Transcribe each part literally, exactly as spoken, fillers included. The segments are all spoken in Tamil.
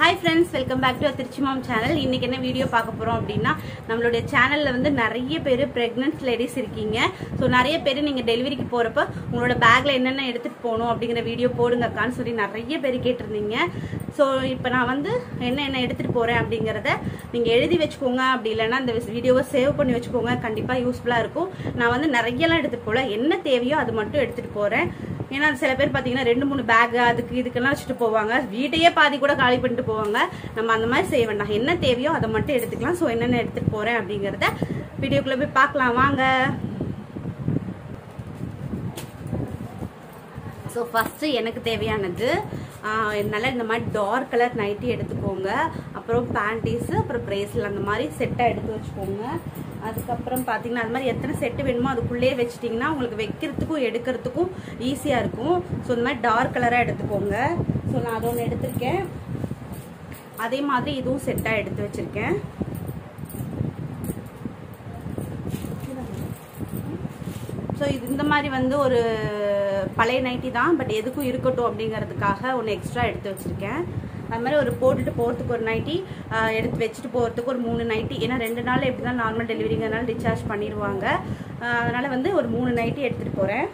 Hi friends, welcome back to our Trichy Mom channel. इन्ने किन्ने video पाक पोरों अपडीना नम्मलोडे channel ला वंदु नरिये पेरु pregnant ladies इरुक्कींगे. So नरिये पेरु neenga delivery की पोरप्पो उंगलोड bag ला एन्ना एडुत्तु पोणुम अप्पडिंगरा video पोडुंगक्कानु सोल्ली नरिये पेरु केट्टिरुंदींगे. So इप्पो ना वंदु एन्ना एन्ना एडुत्तु पोरेन अप्पडिंगरदा neenga एलुदी वेच्चुकोंगा अप्पडी इल्लाना इंद वीडियोवा सेव पन्नी वेच्चुकोंगा कंडिप्पा यूसफुल्ला इरुक्कुम. ना वंदु नरियला एडुत्तु पोला एन्ना தேவையோ அது மட்டும் எடுத்துட்டு போறேன். ஏன்னா சில பேர் பாத்தீங்கன்னா ரெண்டு மூணு பேக் அதுக்கு இதுக்கெல்லாம் வச்சிட்டு போவாங்க, வீட்டையே பாதி கூட காலி பண்ணிட்டு போவாங்க. நம்ம அந்த மாதிரி செய்ய வேண்டாம், என்ன தேவையோ அதை மட்டும் எடுத்துக்கலாம். சோ என்னென்ன எடுத்துட்டு போறேன் அப்படிங்கறத வீடியோக்குள்ள போய் பார்க்கலாம் வாங்க. சோ ஃபர்ஸ்ட் எனக்கு தேவையானது என்னால இந்த மாதிரி டார்க் கலர் நைட்டி எடுத்துக்கோங்க. அப்புறம் பேண்டீஸ், அப்புறம் பிரேஸ்ல அந்த மாதிரி செட்டா எடுத்து வச்சுக்கோங்க. அதுக்கப்புறம் பார்த்தீங்கன்னா அது மாதிரி எத்தனை செட்டு வேணுமோ அதுக்குள்ளே வச்சிட்டிங்கன்னா உங்களுக்கு வைக்கிறதுக்கும் எடுக்கிறதுக்கும் ஈஸியாக இருக்கும். ஸோ இந்த மாதிரி டார்க் கலராக எடுத்துக்கோங்க. ஸோ நான் அதை ஒன்று எடுத்திருக்கேன், அதே மாதிரி இதுவும் செட்டாக எடுத்து வச்சுருக்கேன். ஸோ இது இந்த மாதிரி வந்து ஒரு பழைய நைட்டி தான், பட் எதுக்கும் இருக்கட்டும் அப்படிங்கிறதுக்காக ஒன்று எக்ஸ்ட்ரா எடுத்து வச்சுருக்கேன். அது மாதிரி ஒரு போட்டுட்டு போகிறதுக்கு ஒரு நைட்டி எடுத்து வச்சுட்டு போகிறதுக்கு ஒரு மூணு நைட்டி, ஏன்னா ரெண்டு நாள் எப்படி தான் நார்மல் டெலிவரிங்கிறனால டிஸ்சார்ஜ் பண்ணிடுவாங்க. அதனால் வந்து ஒரு மூணு நைட்டி எடுத்துகிட்டு போகிறேன்.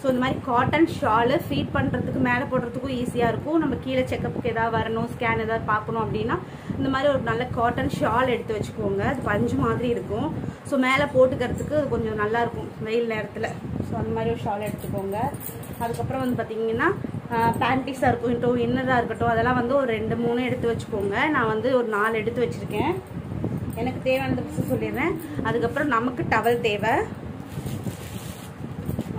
ஸோ இந்த மாதிரி காட்டன் ஷாலு ஃபீட் பண்ணுறதுக்கு மேலே போடுறதுக்கும் ஈஸியாக இருக்கும். நம்ம கீழே செக்கப்புக்கு எதாவது வரணும், ஸ்கேன் எதாவது பார்க்கணும் அப்படின்னா இந்த மாதிரி ஒரு நல்ல காட்டன் ஷால் எடுத்து வச்சுக்கோங்க. அது பஞ்சு மாதிரி இருக்கும், ஸோ மேலே போட்டுக்கிறதுக்கு கொஞ்சம் நல்லாயிருக்கும் வெயில் நேரத்தில். ஸோ அந்த மாதிரி ஒரு ஷால் எடுத்துக்கோங்க. அதுக்கப்புறம் வந்து பார்த்தீங்கன்னா பேண்டிஸாக இருக்கும், இன்னராக இருக்கட்டும், அதெல்லாம் வந்து ஒரு ரெண்டு மூணு எடுத்து வச்சுக்கோங்க. நான் வந்து ஒரு நாலு எடுத்து வச்சுருக்கேன், எனக்கு தேவையானது பஸ்ஸு சொல்லிடுறேன். அதுக்கப்புறம் நமக்கு டவல் தேவை.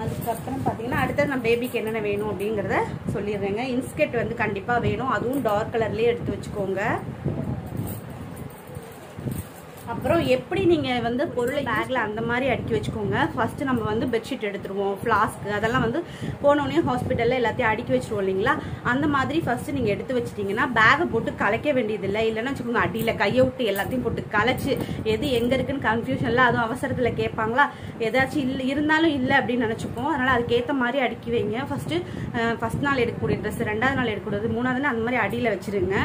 அதுக்கப்புறம் பார்த்தீங்கன்னா அடுத்தது நம்ம பேபிக்கு என்னென்ன வேணும் அப்படிங்கிறத சொல்லிடுறேங்க. இன்ஸ்கெட் வந்து கண்டிப்பாக வேணும், அதுவும் டார்க் கலர்லேயே எடுத்து வச்சுக்கோங்க. அப்புறம் எப்படி நீங்கள் வந்து பொருளை பேக்கில் அந்த மாதிரி அடுக்கி வச்சுக்கோங்க. ஃபஸ்ட்டு நம்ம வந்து பெட்ஷீட் எடுத்துருவோம், ஃப்ளாஸ்க்கு அதெல்லாம் வந்து போனோடனே ஹாஸ்பிட்டலில் எல்லாத்தையும் அடுக்கி வச்சுருவோம் இல்லைங்களா. அந்த மாதிரி ஃபஸ்ட்டு நீங்கள் எடுத்து வச்சிட்டிங்கன்னா பேகை போட்டு கலைக்க வேண்டியதில்லை. இல்லைன்னா வச்சுக்கோங்க அடியில் கையை விட்டு எல்லாத்தையும் போட்டு கலைச்சி எது எங்கே இருக்குன்னு கன்ஃபியூஷனில், அதுவும் அவசரத்தில் கேட்பாங்களா, ஏதாச்சும் இல்லை இருந்தாலும் இல்லை அப்படின்னு நினச்சிப்போம். அதனால் அதுக்கேற்ற மாதிரி அடுக்கி வைங்க. ஃபஸ்ட்டு ஃபஸ்ட் நாள் எடுக்கக்கூடிய ட்ரெஸ், ரெண்டாவது நாள் எடுக்கக்கூடாது, மூணாவது நாள் அந்த மாதிரி அடியில் வச்சுருங்க.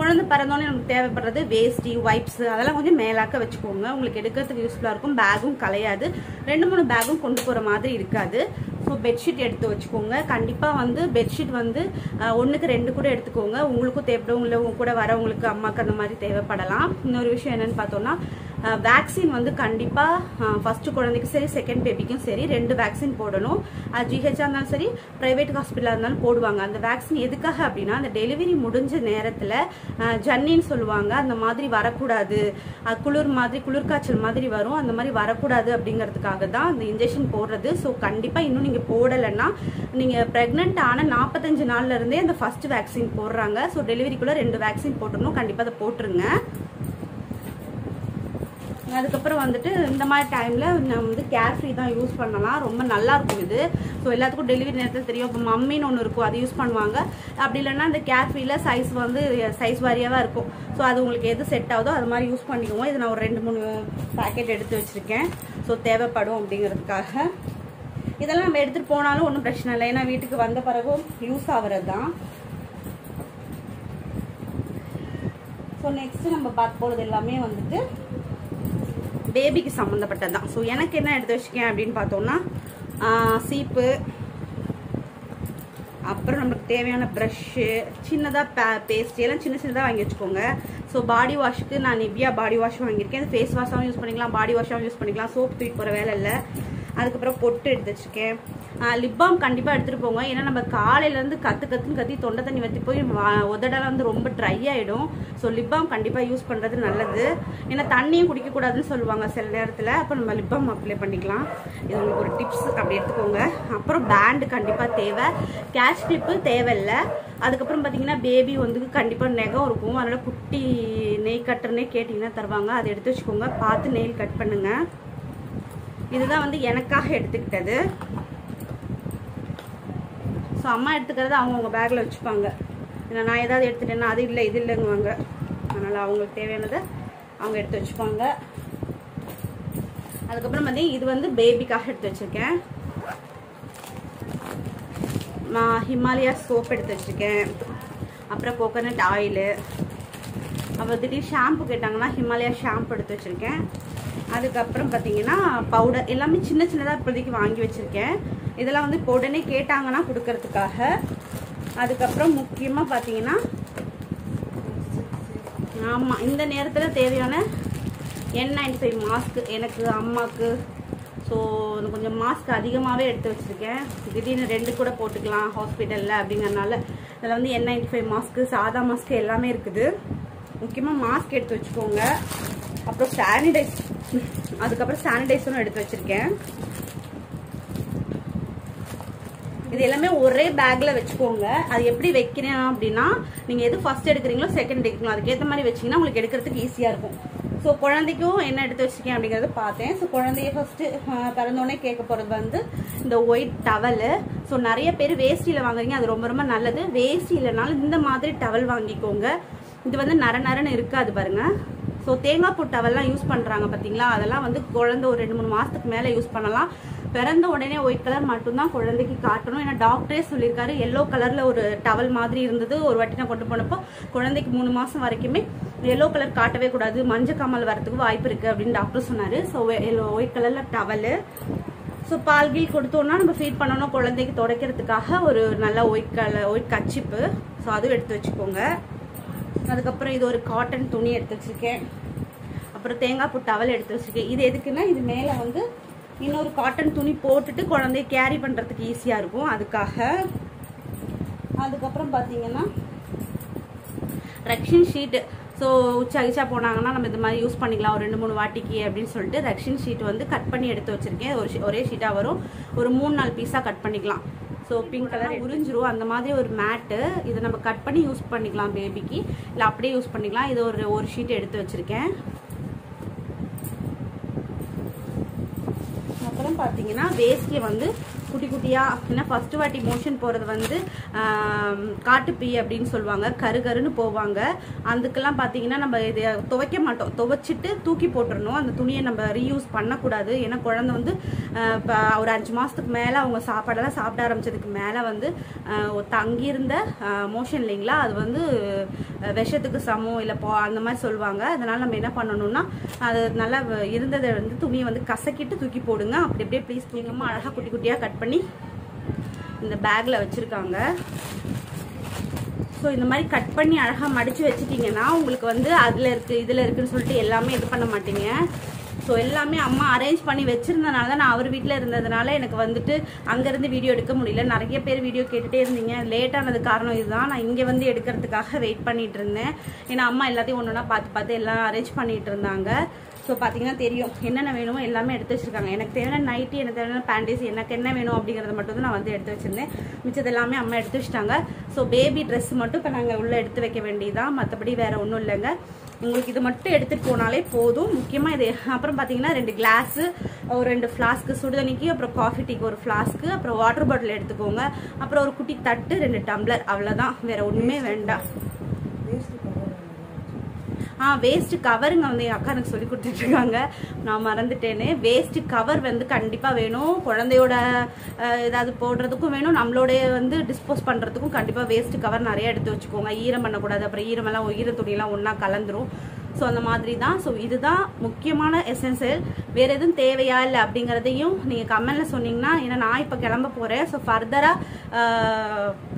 குழந்தை பிறந்தோடனே நமக்கு தேவைப்படுறது வேஸ்டி, வைப்ஸ், அதெல்லாம் கொஞ்சம் மேலாக வச்சுக்கோங்க. உங்களுக்கு எடுக்கிறதுக்கு யூஸ்ஃபுல்லாக இருக்கும், பேகும் கலையாது, ரெண்டு மூணு பேகும் கொண்டு போகிற மாதிரி இருக்காது. ஸோ பெட்ஷீட் எடுத்து வச்சுக்கோங்க. கண்டிப்பாக வந்து பெட்ஷீட் வந்து ஒன்றுக்கு ரெண்டு கூட எடுத்துக்கோங்க, உங்களுக்கும் தேவைப்படும், இல்லை உங்க கூட வரவங்களுக்கு அம்மாவுக்கு அந்த மாதிரி தேவைப்படலாம். இன்னொரு விஷயம் என்னென்னு பார்த்தோம்னா வேக்சின் வந்து கண்டிப்பாக ஃபஸ்ட்டு குழந்தைக்கும் சரி செகண்ட் பேபிக்கும் சரி ரெண்டு வேக்சின் போடணும். அது ஜிஹெச்சாக இருந்தாலும் சரி ப்ரைவேட் ஹாஸ்பிட்டலாக இருந்தாலும் போடுவாங்க. அந்த வேக்சின் எதுக்காக அப்படின்னா அந்த டெலிவரி முடிஞ்ச நேரத்தில் ஜன்னின்னு சொல்லுவாங்க, அந்த மாதிரி வரக்கூடாது, குளிர் மாதிரி குளிர்காய்ச்சல் மாதிரி வரும், அந்த மாதிரி வரக்கூடாது அப்படிங்கிறதுக்காக தான் அந்த இன்ஜெக்ஷன் போடுறது. ஸோ கண்டிப்பாக இன்னும் நீங்கள் போடலைன்னா நீங்கள் ப்ரெக்னென்ட் ஆன நாற்பத்தஞ்சு நாள்லேருந்தே அந்த ஃபஸ்ட் வேக்சின் போடுறாங்க. ஸோ டெலிவரிக்குள்ளே ரெண்டு வேக்சின் போட்டுடணும், கண்டிப்பாக அதை போட்டுருங்க. அதுக்கப்புறம் வந்துட்டு இந்த மாதிரி டைமில் நம்ம வந்து கேர் ஃப்ரீ தான் யூஸ் பண்ணலாம், ரொம்ப நல்லாயிருக்கும் இது. ஸோ எல்லாத்துக்கும் டெலிவரி நேரத்தில் தெரியும், இப்போ மம்மின்னு ஒன்று இருக்கும், அது யூஸ் பண்ணுவாங்க. அப்படி இல்லைன்னா இந்த கேர் ஃப்ரீயில் சைஸ் வந்து சைஸ் வாரியாக தான் இருக்கும். ஸோ அது உங்களுக்கு எது செட் ஆகுதோ அது மாதிரி யூஸ் பண்ணிக்குவோம். இது நான் ஒரு ரெண்டு மூணு பேக்கெட் எடுத்து வச்சுருக்கேன், ஸோ தேவைப்படும் அப்படிங்கிறதுக்காக. இதெல்லாம் நம்ம எடுத்துகிட்டு போனாலும் ஒன்றும் பிரச்சனை இல்லை, ஏன்னா வீட்டுக்கு வந்த பிறகும் யூஸ் ஆகிறது தான். ஸோ நெக்ஸ்ட்டு நம்ம பார்க்க போகிறது எல்லாமே வந்துட்டு பேபிக்கு சம்மந்தப்பட்டது தான். ஸோ எனக்கு என்ன எடுத்து வச்சுக்கேன் அப்படின்னு பார்த்தோம்னா சீப்பு, அப்புறம் நம்மளுக்கு தேவையான ப்ரஷ்ஷு, சின்னதாக பே பேஸ்ட் எல்லாம் சின்ன சின்னதாக வாங்கி வச்சுக்கோங்க. ஸோ பாடி வாஷுக்கு நான் நிவ்யா பாடி வாஷ் வாங்கியிருக்கேன், ஃபேஸ் வாஷாகவும் யூஸ் பண்ணிக்கலாம், பாடி வாஷாகவும் யூஸ் பண்ணிக்கலாம், சோப் தூக்கிட்டு போகிற வேலை இல்லை. அதுக்கப்புறம் பொட்டு எடுத்து வச்சுருக்கேன், லிப் பாம் கண்டிப்பாக எடுத்துகிட்டு போங்க. ஏன்னா நம்ம காலையிலேருந்து கற்று கற்றுன்னு கத்தி தொண்டை தண்ணி வற்றி போய் உதடெல்லாம் வந்து ரொம்ப ட்ரை ஆகிடும். ஸோ லிப் பாம் கண்டிப்பாக யூஸ் பண்ணுறது நல்லது, ஏன்னா தண்ணியும் குடிக்கக்கூடாதுன்னு சொல்லுவாங்க சில நேரத்தில், அப்போ நம்ம லிப் பாம் அப்ளை பண்ணிக்கலாம். இது உங்களுக்கு ஒரு டிப்ஸ், அப்படி எடுத்துக்கோங்க. அப்புறம் பேண்டு கண்டிப்பாக தேவை, கேட்ச் கிளிப்பு தேவையில்லை. அதுக்கப்புறம் பார்த்தீங்கன்னா பேபி வந்து கண்டிப்பாக நெகம் இருக்கும், அதனால் குட்டி நெயில் கட்டுறனே கேட்டிங்கன்னா தருவாங்க, அதை எடுத்து வச்சுக்கோங்க, பார்த்து நெயில் கட் பண்ணுங்கள். இதுதான் வந்து எனக்காக எடுத்துக்கிட்டது. ஸோ அம்மா எடுத்துக்கிறது அவங்கவுங்க பேக்கில் வச்சுப்பாங்க, ஏன்னா நான் ஏதாவது எடுத்துட்டேன்னா அது இல்லை இது இல்லைங்குவாங்க, அதனால் அவங்களுக்கு தேவையானதை அவங்க எடுத்து வச்சுப்பாங்க. அதுக்கப்புறம் பார்த்தீங்கன்னா இது வந்து பேபிக்காக எடுத்து வச்சுருக்கேன், நான் ஹிமாலயா சோப் எடுத்து வச்சுருக்கேன். அப்புறம் கோகனட் ஆயில் अब திடீர் ஷாம்பு கேட்டாங்கன்னா ஹிமாலயா ஷாம்பு எடுத்து வச்சிருக்கேன் அதுக்கப்புறம் பாத்தீங்கன்னா பவுடர் எல்லாமே சின்ன சின்னதா இப்போதைக்கு வாங்கி வச்சிருக்கேன் இதெல்லாம் வந்து போடனே கேட்டாங்கன்னா கொடுக்கிறதுக்காக அதுக்கப்புறம் முக்கியமா பாத்தீங்கன்னா ஆமா இந்த நேரத்துல தேவையான N ninety-five மாஸ்க் எனக்கு அம்மாக்கு சோ கொஞ்சம் மாஸ்க் அதிகமாவே எடுத்து வச்சிருக்கேன் திடீர்னு ரெண்டு கூட போட்டுக்கலாம் ஹாஸ்பிடல்ல அப்படிங்கறனால இதல வந்து N ninety-five மாஸ்க் சாதா மாஸ்க் எல்லாமே இருக்குது முக்கியமா மாஸ்க் எடுத்து வச்சுக்கோங்க அப்புறம் சானிடைஸ் அதுக்கப்புறம் சானிடைசரும் எடுத்து வச்சிருக்கேன் இது எல்லாமே ஒரே பேக்ல வச்சுக்கோங்க அது எப்படி வைக்கிறேன் அப்படினா நீங்க எது ஃபர்ஸ்ட் எடுக்கறீங்களோ செகண்ட் எடுக்கணும் அதுக்கு ஏத்த மாதிரி வச்சீங்கன்னா உங்களுக்கு எடுக்கிறதுக்கு ஈஸியா இருக்கும் சோ குழந்தைக்கும் என்ன எடுத்து வச்சிருக்கேன் அப்படிங்கறது பார்த்தேன் சோ குழந்தையை ஃபர்ஸ்ட் தரந்தோனே கேக்க போறது வந்து இந்த ஒயிட் டவல் சோ நிறைய பேர் வேஸ்டில வாங்குறீங்க அது ரொம்ப ரொம்ப நல்லது வேஸ்டிலனால இந்த மாதிரி டவல் வாங்கிக்கோங்க இது வந்து நர நரன்னு இருக்காது பாருங்க சோ தேங்காய் பூ டவல்லாம் யூஸ் பண்றாங்க பாத்தீங்களா அதெல்லாம் வந்து குழந்தை ஒரு ரெண்டு மூணு மாசத்துக்கு மேல யூஸ் பண்ணலாம் பிறந்த உடனே ஒயிட் கலர் மட்டும் தான் குழந்தைக்கு காட்டணும் ஏன்னா டாக்டரே சொல்லிருக்காரு எல்லோ கலர்ல ஒரு டவல் மாதிரி இருந்தது ஒரு வட்டினா கொண்டு போனப்போ குழந்தைக்கு மூணு மாசம் வரைக்குமே எல்லோ கலர் காட்டவே கூடாது மஞ்சள் காமால் வரதுக்கு வாய்ப்பு இருக்கு அப்படின்னு டாக்டர் சொன்னாரு சோ ஒயிட் கலர்ல டவலு சோ பால் கீழ் கொடுத்தோம்னா நம்ம ஃபீட் பண்ணணும் குழந்தைக்கு துடைக்கிறதுக்காக ஒரு நல்ல ஒயிட் கலர் ஒயிட் கச்சிப்பு சோ அதுவும் எடுத்து வச்சுக்கோங்க அதுக்கப்புறம் இது ஒரு காட்டன் துணி எடுத்து வச்சிருக்கேன் அப்புறம் தேங்காய் பூ டவல் எடுத்து வச்சிருக்கேன் இது எதுக்குன்னா இது மேல வந்து இன்னொரு காட்டன் துணி போட்டுட்டு குழந்தைய கேரி பண்றதுக்கு ஈஸியா இருக்கும் அதுக்காக அதுக்கப்புறம் பாத்தீங்கன்னா ரக்ஷன் ஷீட் ஸோ உச்சா கிச்சா போனாங்கன்னா நம்ம இந்த மாதிரி யூஸ் பண்ணிக்கலாம் ஒரு ரெண்டு மூணு வாட்டிக்கு அப்படின்னு சொல்லிட்டு ரக்ஷன் ஷீட் வந்து கட் பண்ணி எடுத்து வச்சிருக்கேன் ஒரு ஒரே ஷீட்டாக வரும் ஒரு மூணு நாலு பீஸா கட் பண்ணிக்கலாம் சோ பிங்க் கலர் உறிஞ்சிரும் அந்த மாதிரி ஒரு மேட்டு இதை நம்ம கட் பண்ணி யூஸ் பண்ணிக்கலாம் பேபிக்கு இல்லை அப்படியே யூஸ் பண்ணிக்கலாம் இது ஒரு ஒரு ஷீட் எடுத்து வச்சிருக்கேன் அப்புறம் பார்த்தீங்கன்னா வேஸ்டியை வந்து குட்டி குட்டியா ஏன்னா ஃபர்ஸ்ட் வாட்டி மோஷன் போறது வந்து காட்டுப்பீ அப்படின்னு சொல்லுவாங்க கரு கருன்னு போவாங்க அதுக்கெல்லாம் பாத்தீங்கன்னா நம்ம இதை துவைக்க மாட்டோம் துவைச்சிட்டு தூக்கி போட்டுடணும் அந்த துணியை நம்ம ரீயூஸ் பண்ணக்கூடாது ஏன்னா குழந்தை வந்து ஒரு அஞ்சு மாசத்துக்கு மேல அவங்க சாப்பாடெல்லாம் சாப்பிட ஆரம்பிச்சதுக்கு மேல வந்து தங்கியிருந்த மோஷன் இல்லைங்களா அது வந்து விஷத்துக்கு சமம் இல்லை போ அந்த மாதிரி சொல்லுவாங்க அதனால நம்ம என்ன பண்ணணும்னா அது நல்லா இருந்ததை வந்து துணியை வந்து கசக்கிட்டு தூக்கி போடுங்க அப்படி அப்படியே ப்ளீஸ் துணிங்கம்மா அழகா குட்டி குட்டியா கட் பண்ணி இந்த பேக்ல வச்சிருக்காங்க சோ இந்த மாதிரி கட் பண்ணி அழகா மடிச்சு வச்சிட்டீங்கன்னா உங்களுக்கு வந்து அதுல இருக்கு இதுல இருக்குன்னு சொல்லிட்டு எல்லாமே இது பண்ண மாட்டீங்க சோ எல்லாமே அம்மா அரேஞ்ச் பண்ணி வச்சிருந்தனால தான் நான் அவர் வீட்டில் இருந்ததுனால எனக்கு வந்துட்டு அங்கேருந்து வீடியோ எடுக்க முடியல நிறைய பேர் வீடியோ கேட்டுகிட்டே இருந்தீங்க லேட்டானது காரணம் இதுதான் நான் இங்கே வந்து எடுக்கிறதுக்காக வெயிட் பண்ணிட்டு இருந்தேன் ஏன்னா அம்மா எல்லாத்தையும் ஒன்று ஒன்றா பார்த்து பார்த்து எல்லாம் அரேஞ்ச் பண்ணிட்டு இருந்தாங்க ஸோ பார்த்தீங்கன்னா தெரியும் என்னென்ன வேணுமோ எல்லாமே எடுத்து வச்சிருக்காங்க எனக்கு தேவையான நைட்டி எனக்கு தேவையான பேண்டீஸ் எனக்கு என்ன வேணும் அப்படிங்கிறத மட்டும் தான் நான் வந்து எடுத்து வச்சிருந்தேன் மிச்சது எல்லாமே அம்மா எடுத்து வச்சிட்டாங்க ஸோ பேபி ட்ரெஸ் மட்டும் இப்போ நாங்கள் உள்ளே எடுத்து வைக்க வேண்டியதான் மற்றபடி வேற ஒன்றும் இல்லைங்க உங்களுக்கு இது மட்டும் எடுத்துட்டு போனாலே போதும் முக்கியமா இது அப்புறம் பாத்தீங்கன்னா ரெண்டு கிளாஸ் ஒரு ரெண்டு ஃபிளாஸ்க் சுடுதண்ணிக்கு அப்புறம் காஃபி டீக்கு ஒரு ஃபிளாஸ்க் அப்புறம் வாட்டர் பாட்டில் எடுத்துக்கோங்க அப்புறம் ஒரு குட்டி தட்டு ரெண்டு டம்ளர் அவ்வளவுதான் வேற ஒண்ணுமே வேண்டாம் ஆ வேஸ்ட் கவருங்க வந்து என் அக்கா எனக்கு சொல்லி கொடுத்துட்டு இருக்காங்க நான் மறந்துட்டேன்னு வேஸ்ட் கவர் வந்து கண்டிப்பா வேணும் குழந்தையோட ஏதாவது போடுறதுக்கும் வேணும் நம்மளோடைய வந்து டிஸ்போஸ் பண்றதுக்கும் கண்டிப்பா வேஸ்ட் கவர் நிறைய எடுத்து வச்சுக்கோங்க ஈரம் பண்ணக்கூடாது அப்புறம் ஈரமெல்லாம் ஈர துணியெல்லாம் ஒன்னா கலந்துரும் ஸோ அந்த மாதிரி தான் ஸோ இதுதான் முக்கியமான எசென்சியல் வேற எதுவும் தேவையா இல்லை அப்படிங்கிறதையும் நீங்கள் கமெண்ட்ல சொன்னீங்கன்னா ஏன்னா நான் இப்போ கிளம்ப போகிறேன் ஸோ ஃபர்தராக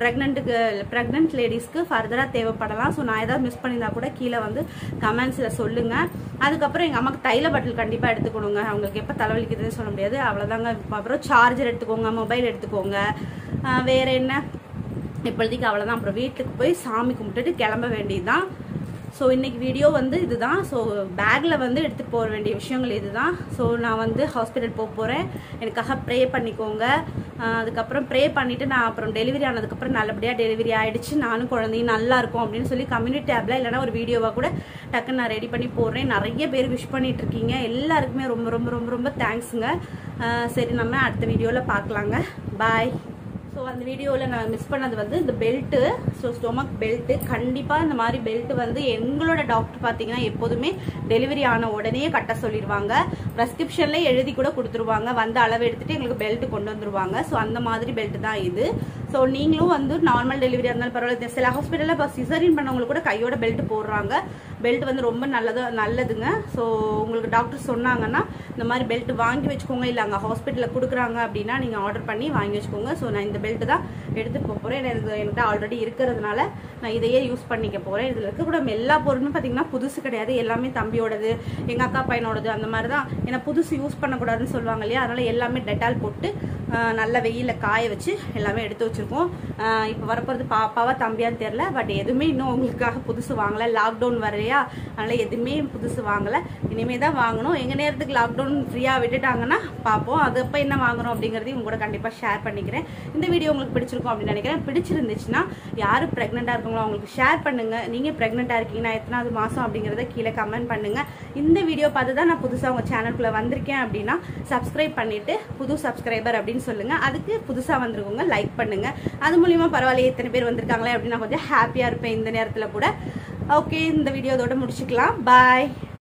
ப்ரெக்னென்ட்டுக்கு ப்ரெக்னென்ட் லேடிஸ்க்கு ஃபர்தராக தேவைப்படலாம் ஸோ நான் ஏதாவது மிஸ் பண்ணியிருந்தா கூட கீழே வந்து கமெண்ட்ஸில் சொல்லுங்கள் அதுக்கப்புறம் எங்கள் அம்மாவுக்கு தைல பாட்டில் கண்டிப்பாக எடுத்துக்கணுங்க அவங்களுக்கு எப்போ தலைவலிக்குதுன்னு சொல்ல முடியாது அவ்வளோதாங்க அப்புறம் சார்ஜர் எடுத்துக்கோங்க மொபைல் எடுத்துக்கோங்க வேற என்ன இப்போதைக்கு அவ்வளோதான் அப்புறம் வீட்டுக்கு போய் சாமி கும்பிட்டுட்டு கிளம்ப வேண்டியதுதான் ஸோ இன்னைக்கு வீடியோ வந்து இதுதான் ஸோ பேக்கில் வந்து எடுத்துகிட்டு போக வேண்டிய விஷயங்கள் இதுதான் ஸோ நான் வந்து ஹாஸ்பிட்டல் போக போகிறேன் எனக்காக ப்ரே பண்ணிக்கோங்க அதுக்கப்புறம் ப்ரே பண்ணிவிட்டு நான் அப்புறம் டெலிவரி ஆனதுக்கப்புறம் நல்லபடியாக டெலிவரி ஆகிடுச்சு நானும் குழந்தையும் நல்லா இருக்கும் அப்படின்னு சொல்லி கம்யூனிட்டி ஆப்பில் இல்லைனா ஒரு வீடியோவாக கூட டக்குன்னு நான் ரெடி பண்ணி போடுறேன் நிறைய பேர் விஷ் பண்ணிகிட்ருக்கீங்க எல்லாருக்குமே ரொம்ப ரொம்ப ரொம்ப ரொம்ப தேங்க்ஸுங்க சரி நம்ம அடுத்த வீடியோவில் பார்க்கலாங்க பாய் ஸோ அந்த வீடியோவில் நான் மிஸ் பண்ணது வந்து இந்த பெல்ட்டு ஸோ ஸ்டொமக் பெல்ட்டு கண்டிப்பாக இந்த மாதிரி பெல்ட் வந்து எங்களோட டாக்டர் பார்த்தீங்கன்னா எப்போதுமே டெலிவரி ஆன உடனே கட்ட சொல்லிடுவாங்க ப்ரெஸ்கிரிப்ஷன்லேயே எழுதி கூட கொடுத்துருவாங்க வந்து அளவு எடுத்துகிட்டு எங்களுக்கு பெல்ட் கொண்டு வந்துருவாங்க ஸோ அந்த மாதிரி பெல்ட் தான் இது ஸோ So நீங்களும் வந்து நார்மல் டெலிவரி ஆனால பரவாயில்லை. சில ஹாஸ்பிடல்ல பா சிசரியன் பண்ணவங்க கூட கையோட பெல்ட் போடுறாங்க. பெல்ட் வந்து ரொம்ப நல்லது நல்லதுங்க. சோ உங்களுக்கு டாக்டர் சொன்னாங்கன்னா இந்த மாதிரி பெல்ட் வாங்கி வெச்சுக்கோங்க, இல்ல அங்க ஹாஸ்பிடல்ல குடுக்குறாங்க அப்படினா நீங்க ஆர்டர் பண்ணி வாங்கி வெச்சுக்கோங்க. சோ நான் இந்த பெல்ட் தான் எடுத்து போறேன். எனக்கு என்கிட்ட ஆல்ரெடி இருக்குறதுனால நான் இதையே யூஸ் பண்ணிக்க போறேன். இதுல இருக்க கூட எல்லா பொருளுமே பாத்தீங்கன்னா புதுசு கிடையாது. எல்லாமே தம்பியோடது, எங்க அக்கா பையனோடது, அந்த மாதிரி தான். ஏன்னா புதுசு யூஸ் பண்ண கூடாதுன்னு சொல்வாங்க இல்லையா, அதனால எல்லாமே டெட்டால் போட்டு நல்ல வெயில காய வச்சு எல்லாமே எடுத்து வச்சிருக்கோம். இப்போ வரப்போறது பாப்பாவா தம்பியான்னு தெரியல. பட் எதுவுமே இன்னும் உங்களுக்காக புதுசு வாங்கல. லாக்டவுன் வரையா அதனால எதுவுமே புதுசு வாங்கல. இனிமே தான் வாங்கணும். எங்க நேரத்துக்கு லாக்டவுன் ஃப்ரீயா விட்டுட்டாங்கன்னா பார்ப்போம். அது அப்ப என்ன வாங்கணும் அப்படிங்கறதையும் உங்க கூட கண்டிப்பா ஷேர் பண்ணிக்கிறேன். இந்த வீடியோ உங்களுக்கு பிடிச்சிருக்கும் அப்படின்னு நினைக்கிறேன். பிடிச்சிருந்துச்சுன்னா யாரு பிரெக்னெண்டா இருக்கீங்களோ அவங்களுக்கு ஷேர் பண்ணுங்க. நீங்க பிரெக்னெண்டா இருக்கீங்கன்னா எத்தனாவது மாசம் அப்படிங்கறத கீழே கமெண்ட் பண்ணுங்க. இந்த வீடியோ பார்த்து தான் நான் புதுசா உங்க சேனலுக்குள்ள வந்திருக்கேன் அப்படின்னா சப்ஸ்கிரைப் பண்ணிட்டு புது சப்ஸ்கிரைபர் அப்படின்னு சொல்லுங்க. அதுக்கு புதுசா வந்திருக்கவங்க லைக் பண்ணுங்க. அது மூலமா பரவாயில்ல எத்தனை பேர் வந்திருக்காங்களே அப்படின்னா கொஞ்சம் ஹாப்பியா இருப்பேன் இந்த நேரத்துல கூட. ஓகே, இந்த வீடியோவோட முடிச்சுக்கலாம். பாய்.